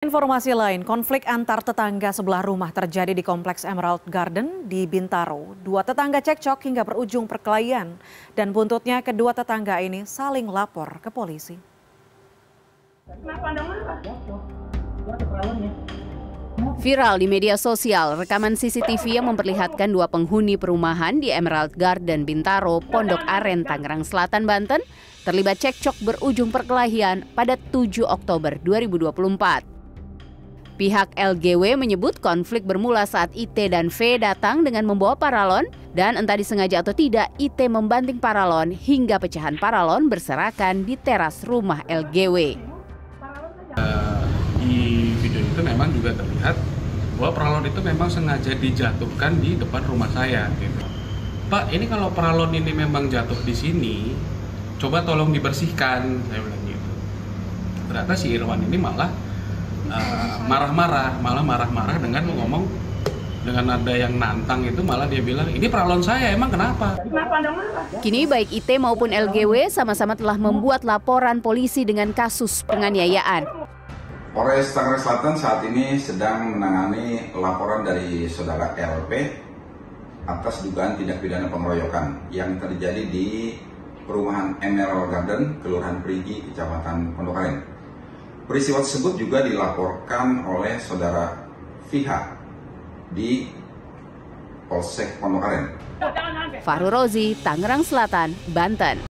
Informasi lain, konflik antar tetangga sebelah rumah terjadi di kompleks Emerald Garden di Bintaro. Dua tetangga cekcok hingga berujung perkelahian dan buntutnya kedua tetangga ini saling lapor ke polisi. Viral di media sosial, rekaman CCTV yang memperlihatkan dua penghuni perumahan di Emerald Garden Bintaro, Pondok Aren, Tangerang Selatan, Banten, terlibat cekcok berujung perkelahian pada 7 Oktober 2024. Pihak LGW menyebut konflik bermula saat IT dan V datang dengan membawa paralon dan entah disengaja atau tidak IT membanting paralon hingga pecahan paralon berserakan di teras rumah LGW. Di video itu memang juga terlihat bahwa paralon itu memang sengaja dijatuhkan di depan rumah saya. Gitu. Pak, ini kalau paralon ini memang jatuh di sini, coba tolong dibersihkan. Saya bilang gitu. Ternyata si Irwan ini malah marah-marah dengan ngomong dengan nada yang nantang itu, malah dia bilang ini paralon saya, emang kenapa? Kini baik IT maupun LGW sama-sama telah membuat laporan polisi dengan kasus penganiayaan. Polres Tangerang Selatan saat ini sedang menangani laporan dari saudara LP atas dugaan tindak pidana pengeroyokan yang terjadi di perumahan Emerald Garden, Kelurahan Perigi, Kecamatan Pondok Aren. Peristiwa tersebut juga dilaporkan oleh saudara FIHA di Polsek Pondok Aren. Tangerang Selatan, Banten.